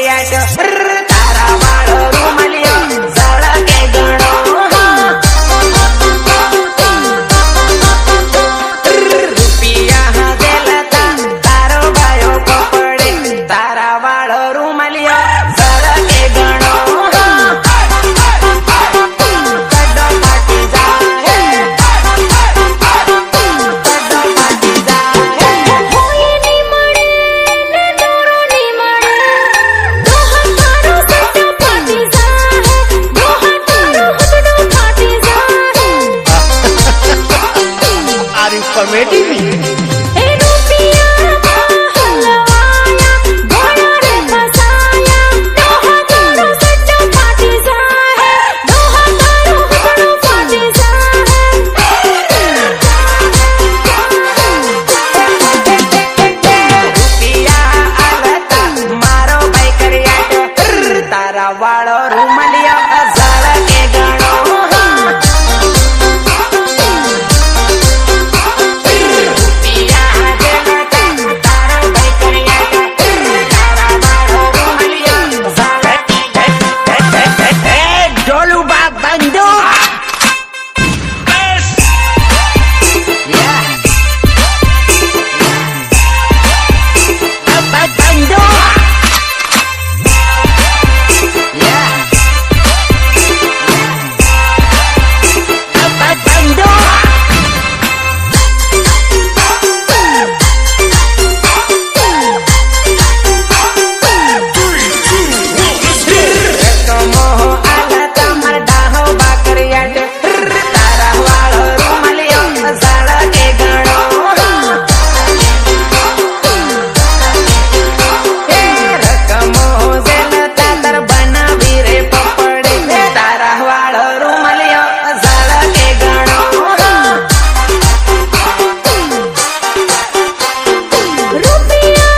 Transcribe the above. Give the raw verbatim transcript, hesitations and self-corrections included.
ya do.